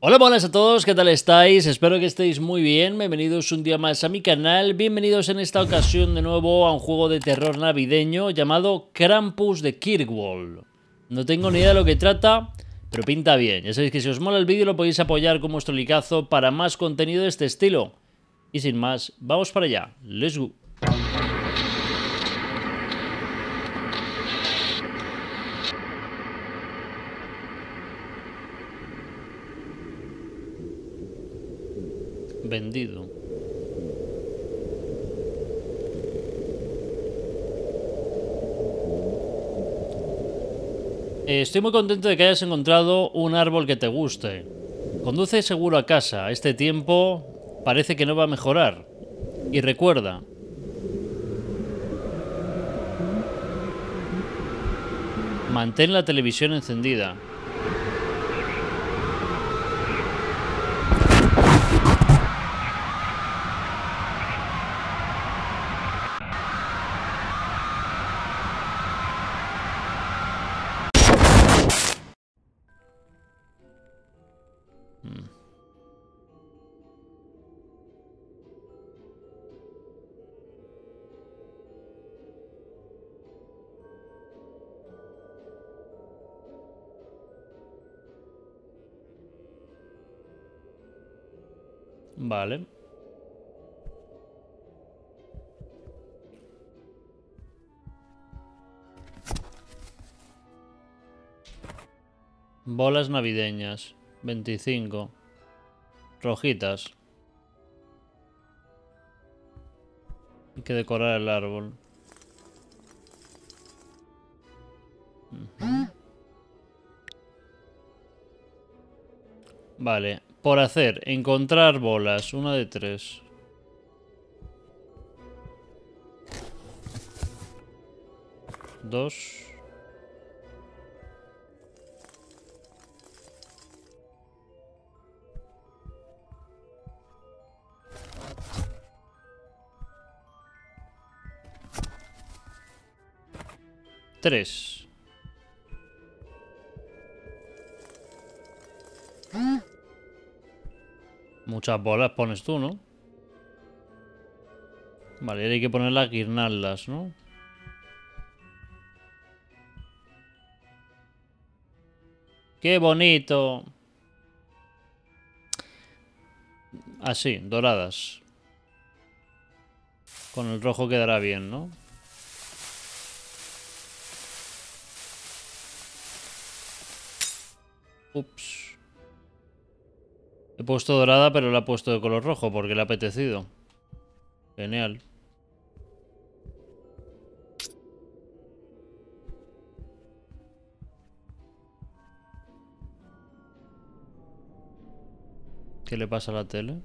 Hola, buenas a todos, ¿qué tal estáis? Espero que estéis muy bien, bienvenidos un día más a mi canal, bienvenidos en esta ocasión de nuevo a un juego de terror navideño llamado Krampus de Kirkwall. No tengo ni idea de lo que trata, pero pinta bien. Ya sabéis que si os mola el vídeo lo podéis apoyar con vuestro likeazo para más contenido de este estilo. Y sin más, vamos para allá, let's go. Vendido. Estoy muy contento de que hayas encontrado un árbol que te guste. Conduce seguro a casa. Este tiempo parece que no va a mejorar. Y recuerda. Mantén la televisión encendida. Vale. Bolas navideñas. 25. Rojitas. Hay que decorar el árbol. Vale. Por hacer, encontrar bolas, 1 de 3. Dos. Tres. Muchas bolas pones tú, ¿no? Vale, ahora hay que poner las guirnaldas, ¿no? ¡Qué bonito! Así, doradas. Con el rojo quedará bien, ¿no? Ups. He puesto dorada, pero la he puesto de color rojo porque le ha apetecido. Genial. ¿Qué le pasa a la tele?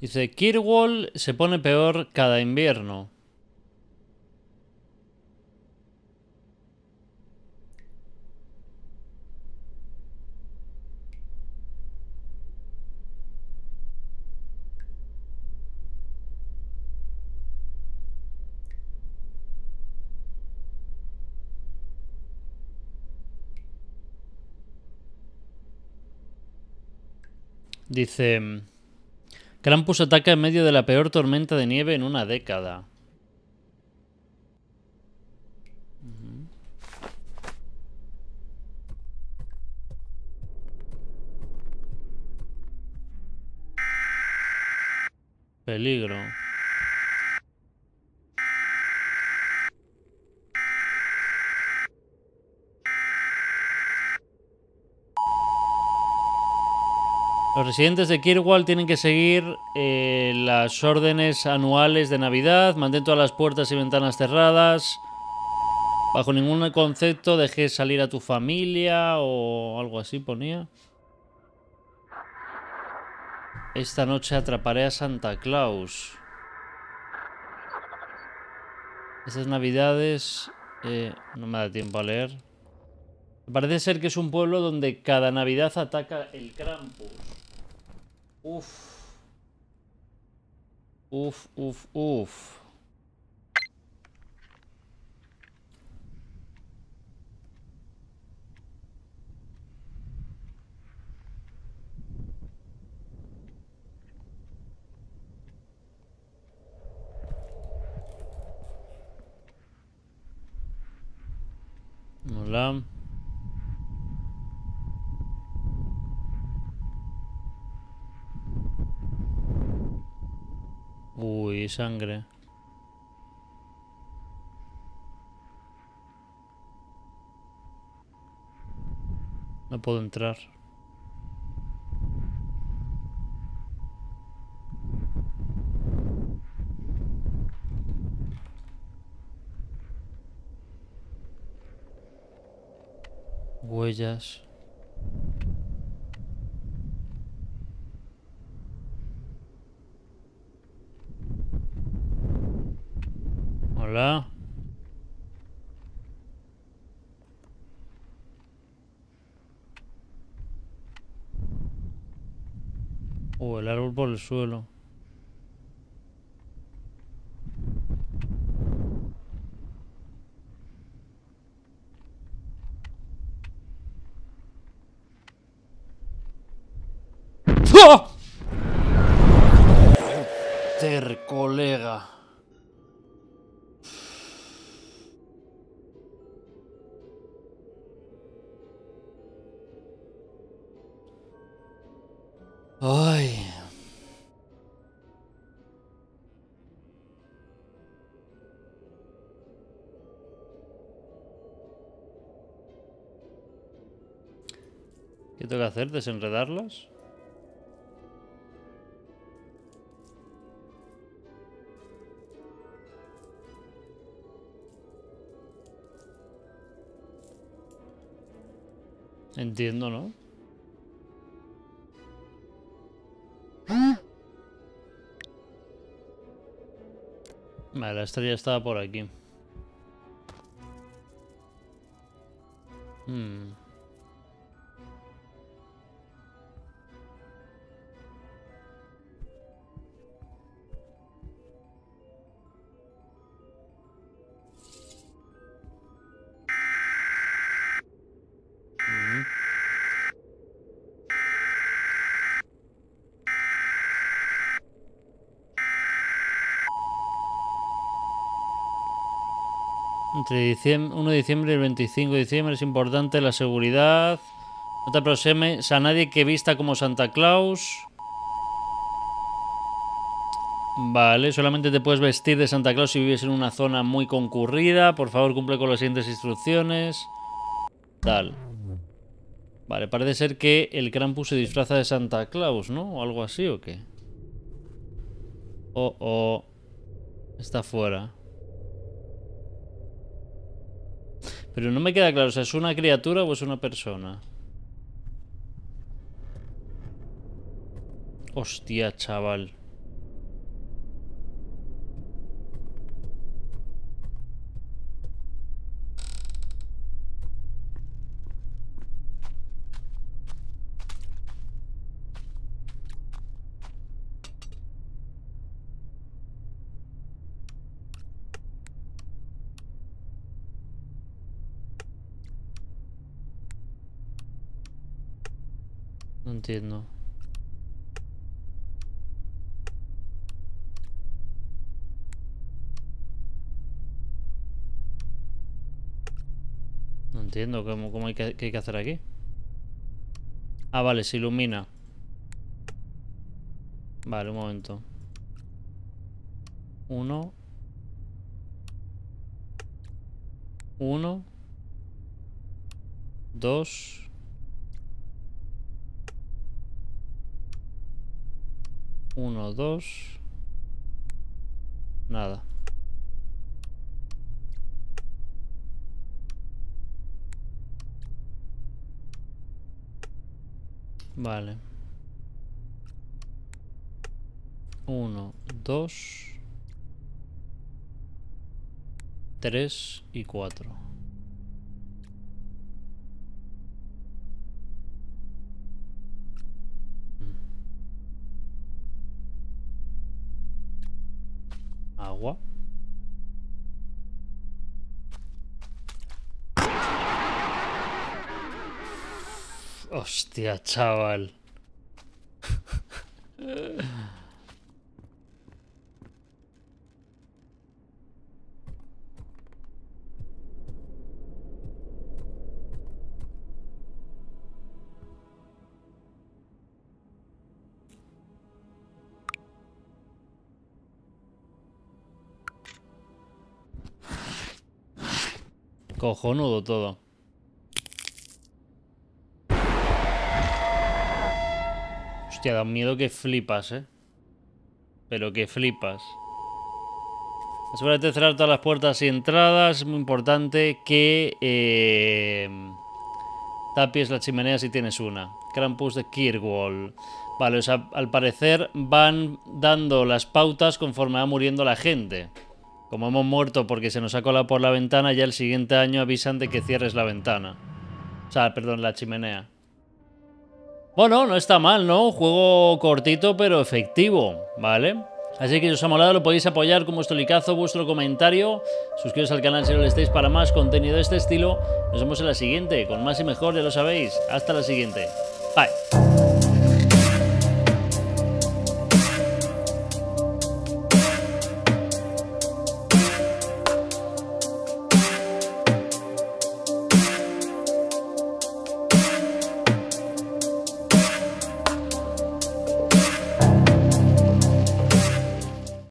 Dice, Kirkwall se pone peor cada invierno. Dice... Krampus ataca en medio de la peor tormenta de nieve en 1 década. Peligro. Los residentes de Kirkwall tienen que seguir las órdenes anuales de Navidad. Mantén todas las puertas y ventanas cerradas. Bajo ningún concepto dejes salir a tu familia o algo así ponía. Esta noche atraparé a Santa Claus. Estas navidades... no me da tiempo a leer. Parece ser que es un pueblo donde cada Navidad ataca el Krampus. Uf. Hola. Uy, sangre. No puedo entrar. Huellas. Hola. El árbol por el suelo. ¡Oh! Joder, colega. Ay. ¿Qué tengo que hacer? ¿Desenredarlas? Entiendo, ¿no? Vale, la estrella estaba por aquí. Entre 1 de diciembre y el 25 de diciembre es importante la seguridad. No te aproximes a nadie que vista como Santa Claus. Vale, solamente te puedes vestir de Santa Claus si vives en una zona muy concurrida. Por favor, cumple con las siguientes instrucciones. Tal. Vale, parece ser que el Krampus se disfraza de Santa Claus, ¿no? O algo así, ¿o qué? Oh. Está fuera. Pero no me queda claro, o sea, ¿es una criatura o es una persona? Hostia, chaval. No entiendo. No entiendo cómo qué hay que hacer aquí. Ah, vale, se ilumina. Vale, un momento. 1. 1. 2. Uno, dos. Nada. Vale. 1, 2, 3 y 4. agua. Hostia, chaval. Cojonudo todo. Hostia, da un miedo que flipas, eh. Pero que flipas. Asegúrate de cerrar todas las puertas y entradas. Es muy importante que tapies la chimenea si tienes una. Krampus de Kirkwall. Vale, o sea, al parecer van dando las pautas conforme va muriendo la gente. Como hemos muerto porque se nos ha colado por la ventana, ya el siguiente año avisan de que cierres la ventana. O sea, perdón, la chimenea. Bueno, no está mal, ¿no? Juego cortito pero efectivo, ¿vale? Así que si os ha molado, lo podéis apoyar con vuestro likeazo, vuestro comentario. Suscribiros al canal si no lo estáis para más contenido de este estilo. Nos vemos en la siguiente, con más y mejor, ya lo sabéis. Hasta la siguiente. Bye.